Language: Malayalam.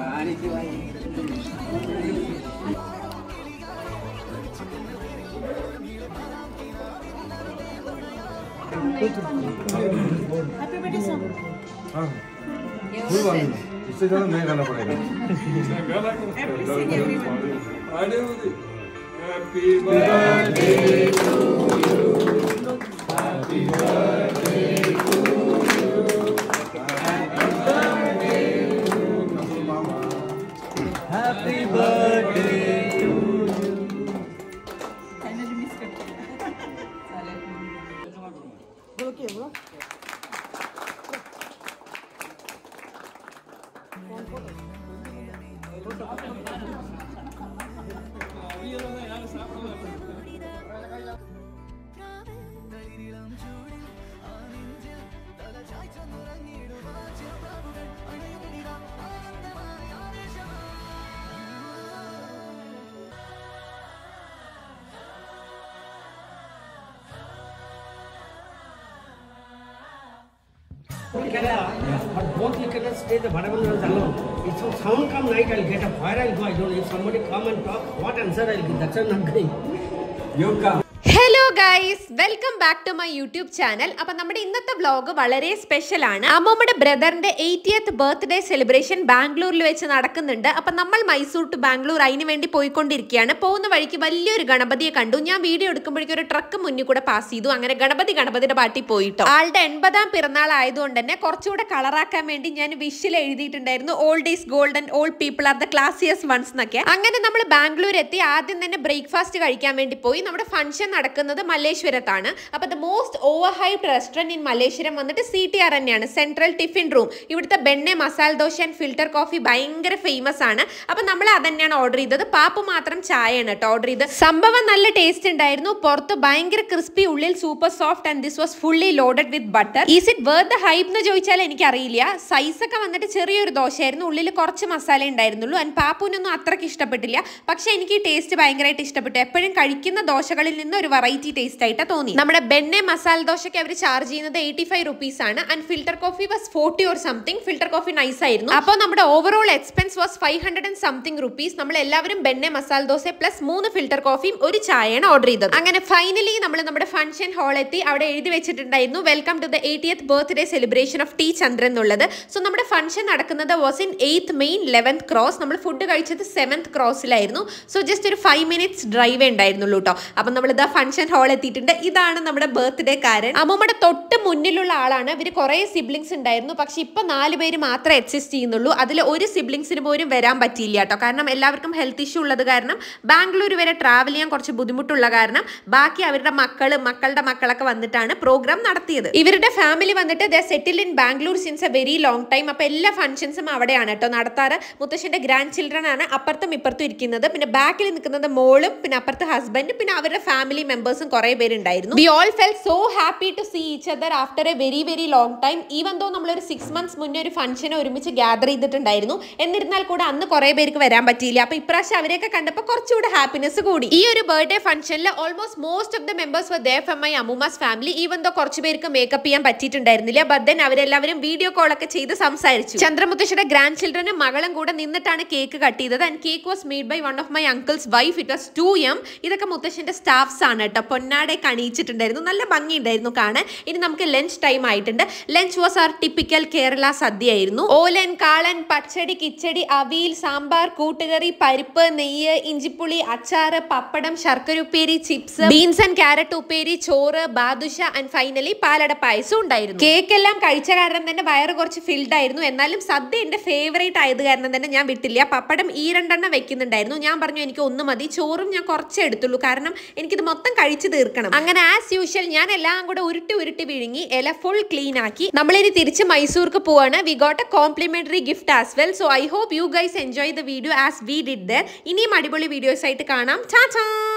Happy birthday sir. हां फुल वाली इससे ज्यादा मैं गाना पड़ेगा। Happy birthday to you, happy birthday to you, happy birthday to you मामा, happy birthday to you. Finally miss करते हैं चलो ओके वो Kerala, but both in Kerala state the Bhadavandras alone. If someone come night, I'll get a fire, I'll go. I don't know if somebody come and talk, what answer I'll give. That's what I'm doing. You come. Guys, welcome back to my YouTube channel. അപ്പോൾ നമ്മുടെ ഇന്നത്തെ വ്ലോഗ് വളരെ സ്പെഷ്യൽ ആണ്. അമ്മമ്മയുടെ ബ്രദറിന്റെ 80th ബർത്ത്ഡേ സെലിബ്രേഷൻ ബാംഗ്ലൂരിൽ വെച്ച് നടക്കുന്നുണ്ട്. അപ്പോൾ നമ്മൾ മൈസൂർ ടു ബാംഗ്ലൂർ അതിനു വേണ്ടി പോയിക്കൊണ്ടിരിക്കുകയാണ്. പോകുന്ന വഴിക്ക് വലിയൊരു ഗണപതിയെ കണ്ടു. ഞാൻ വീഡിയോ എടുക്കുമ്പോഴേക്കും ഒരു ട്രക്ക് മുന്നിൽ കൂടെ പാസ് ചെയ്തു. അങ്ങനെ ഗണപതിയുടെ പാട്ടി പോയിട്ടോ. ആളുടെ 80ാം പിറന്നാൾ ആയതുകൊണ്ട് തന്നെ കുറച്ചുകൂടെ കളറാക്കാൻ വേണ്ടി ഞാൻ വിഷിൽ എഴുതിയിട്ടുണ്ടായിരുന്നു old is gold and all people are the classiest ones എന്നൊക്കെ. അങ്ങനെ നമ്മൾ ബാംഗ്ലൂർ എത്തി. ആദ്യം തന്നെ ബ്രേക്ക്ഫാസ്റ്റ് കഴിക്കാൻ വേണ്ടി പോയി. നമ്മുടെ ഫംഗ്ഷൻ നടക്കുന്നത് മലേശ്വരത്താണ്. അപ്പോൾ the most over hyped restaurant in മലേശ്വരം വന്നിട്ട് CTR തന്നെയാണ്, സെൻട്രൽ ടിഫിൻ റൂം. ഇവിടുത്തെ benne masala dosa and filter coffee ഭയങ്കര ഫേമസ് ആണ്. അപ്പോൾ നമ്മൾ അത് തന്നെയാണ് ഓർഡർ ചെയ്തത്. പാപ്പു മാത്രം ചായയാണ് കേട്ടോ ഓർഡർ ചെയ്ത്. സംഭവം നല്ല ടേസ്റ്റ് ഉണ്ടായിരുന്നു. പുറത്ത് ഭയങ്കര ക്രിസ്പി, ഉള്ളിൽ super soft and this was fully loaded with butter. Is it worth the hype എന്ന് ചോദിച്ചാൽ എനിക്കറിയില്ല. സൈസൊക്കെ വന്നിട്ട് ചെറിയൊരു ദോശയായിരുന്നു, ഉള്ളിൽ കുറച്ച് മസാല ഉണ്ടായിരുന്നുള്ളൂ. ആൻഡ് പാപ്പുവിനൊന്നും അത്രയ്ക്ക് ഇഷ്ടപ്പെട്ടില്ല. പക്ഷേ എനിക്ക് ഈ ടേസ്റ്റ് ഭയങ്കരമായിട്ട് ഇഷ്ടപ്പെട്ടു. എപ്പോഴും കഴിക്കുന്ന ദോശകളിൽ നിന്ന് ഒരു വെറൈറ്റി ടേസ്റ്റ് ആയിട്ട് തോന്നി. നമ്മുടെ ബെന്നെ മസാല ദോശയ്ക്ക് അവർ ചാർജ് ചെയ്യുന്നത് 85 rupees ആണ്. And filter coffee was 40 or something. Filter coffee nice ആയിരുന്നു. അപ്പോൾ നമ്മുടെ overall expense was 500 and something rupees. നമ്മൾ എല്ലാവരും ബെന്നെ മസാല ദോശ പ്ലസ് 3 ഫിൽറ്റർ കോഫിയും ഒരു ചായയാണ് ഓർഡർ ചെയ്തത്. അങ്ങനെ ഫൈനലി നമ്മൾ നമ്മുടെ ഫംഗ്ഷൻ ഹാളെത്തി. അവിടെ എഴുതി വെച്ചിട്ടുണ്ടായിരുന്നു welcome to the 80th birthday celebration of T Chandran എന്നുള്ളത്. സോ നമ്മുടെ ഫംഗ്ഷൻ നടക്കുന്നത് was in 8th Main 11th Cross. നമ്മൾ ഫുഡ് കഴിച്ചത് 7th Cross-ലായിരുന്നു. സോ ജസ്റ്റ് ഒരു 5 minutes ഡ്രൈവേ ഉണ്ടായിരുന്നുള്ളൂ കേട്ടോ. അപ്പം നമ്മളിതാ ഫംഗ്ഷൻ എത്തിയിട്ടുണ്ട്. ഇതാണ് നമ്മുടെ ബർത്ത്ഡേ കാരൻ. അമ്മമ്മയുടെ തൊട്ട് മുന്നിലുള്ള ആളാണ്. ഇവർ കുറേ സിബ്ലിങ്സ് ഉണ്ടായിരുന്നു. പക്ഷെ ഇപ്പൊ 4 പേര് മാത്രമേ എക്സിസ്റ്റ് ചെയ്യുന്നുള്ളൂ. അതിൽ ഒരു സിബ്ലിങ്സിന് പോലും വരാൻ പറ്റിയില്ല കേട്ടോ. കാരണം എല്ലാവർക്കും ഹെൽത്ത് ഇഷ്യൂ ഉള്ളത് കാരണം ബാംഗ്ലൂർ വരെ ട്രാവൽ ചെയ്യാൻ കുറച്ച് ബുദ്ധിമുട്ടുള്ള കാരണം ബാക്കി അവരുടെ മക്കളുടെ മക്കളൊക്കെ വന്നിട്ടാണ് പ്രോഗ്രാം നടത്തിയത്. ഇവരുടെ ഫാമിലി വന്നിട്ട് they settled in Bangalore since a very long time. അപ്പൊ എല്ലാ ഫംഗ്ഷൻസും അവിടെയാണ് കേട്ടോ നടത്താറ്. മുത്തശ്ശന്റെ ഗ്രാൻഡ് ചിൽഡ്രൻ ആണ് അപ്പുറത്തും ഇപ്പുറത്തും ഇരിക്കുന്നത്. പിന്നെ ബാക്കിൽ നിൽക്കുന്നത് മോളും പിന്നെ അപ്പുറത്ത് ഹസ്ബൻഡും പിന്നെ അവരുടെ ഫാമിലി മെമ്പേഴ്സും കുറേ പേരുണ്ടായിരുന്നു. We all felt so happy to see each other after a very very long time. Even though നമ്മളൊരു 6 months മുന്നേ ഒരു ഫംഗ്ഷനെ ഒരുമിച്ച് ഗ്യാദർ ചെയ്തിട്ടുണ്ടായിരുന്നു. എന്നിരുന്നാൽ കൂടെ അന്ന് കുറേ പേർക്ക് വരാൻ പറ്റിയില്ല. അപ്പോൾ ഇപ്രാവശ്യം അവരെയൊക്കെ കണ്ടപ്പോൾ കുറച്ചുകൂടെ ഹാപ്പിനെസ് കൂടി. ഈ ഒരു ബർത്ത്ഡേ ഫംഗ്ഷനിൽ almost most of the members were there from my അമ്മൂമാസ് ഫാമിലി. ഈവൻ ദോ കുറച്ച് പേർക്ക് മേക്കപ്പ് ചെയ്യാൻ പറ്റിയിട്ടുണ്ടായിരുന്നില്ല. ബട്ട് ദെൻ അവരെല്ലാവരും വീഡിയോ കോളൊക്കെ ചെയ്ത് സംസാരിച്ചു. ചന്ദ്രമുത്തശ്ശിയുടെ ഗ്രാൻഡ് ചിൽഡ്രനും മകളും കൂടെ നിന്നിട്ടാണ് കേക്ക് കട്ട് ചെയ്തത്. And cake was made by one of my uncles wife. It was 2M. ഇതൊക്കെ മുത്തശ്ശിന്റെ സ്റ്റാഫ്സ് ആണ് കേട്ടോ. പൊന്നാടെ കണിയിച്ചിട്ടുണ്ടായിരുന്നു. നല്ല ഭംഗി ഉണ്ടായിരുന്നു കാണാൻ. ഇനി നമുക്ക് ലഞ്ച് ടൈം ആയിട്ടുണ്ട്. Lunch was our typical Kerala sadya ആയിരുന്നു. ഓലൻ, കാളൻ, പച്ചടി, കിച്ചടി, അവീൽ, സാമ്പാർ, കൂട്ടുകറി, പരിപ്പ്, നെയ്യ്, ഇഞ്ചിപ്പുളി, അച്ചാറ്, പപ്പടം, ശർക്കരു പേരി, ചിപ്സ്, ബീൻസ് ആൻഡ് ക്യാരറ്റ് ഉപ്പേരി, ചോറ്, ബാദുഷ ആൻഡ് ഫൈനലി പാലട പായസം ഉണ്ടായിരുന്നു. കേക്ക് എല്ലാം കഴിച്ച കാരണം തന്നെ വയറ് കുറച്ച് ഫിൽഡ് ആയിരുന്നു. എന്നാലും സദ്യ എന്റെ ഫേവറേറ്റ് ആയത് കാരണം തന്നെ ഞാൻ വിട്ടില്ല. പപ്പടം ഈ 2 വെക്കുന്നുണ്ടായിരുന്നു. ഞാൻ പറഞ്ഞു എനിക്ക് 1 മതി. ചോറും ഞാൻ കുറച്ചേ എടുത്തുള്ളൂ. കാരണം എനിക്കിത് മൊത്തം കഴിച്ചു തീർക്കണം. അങ്ങനെ ആസ് യൂഷ്വൽ ഞാൻ എല്ലാം കൂടെ ഉരുട്ടി വിഴുങ്ങി ഇല ഫുൾ ക്ലീൻ ആക്കി. നമ്മളിനി തിരിച്ച് മൈസൂർക്ക് പോവാണ്. We got a complimentary gift as well. So I hope you guys enjoy the video as we did there. ഇനിയും അടിപൊളി വീഡിയോസ് ആയിട്ട് കാണാം. ചാ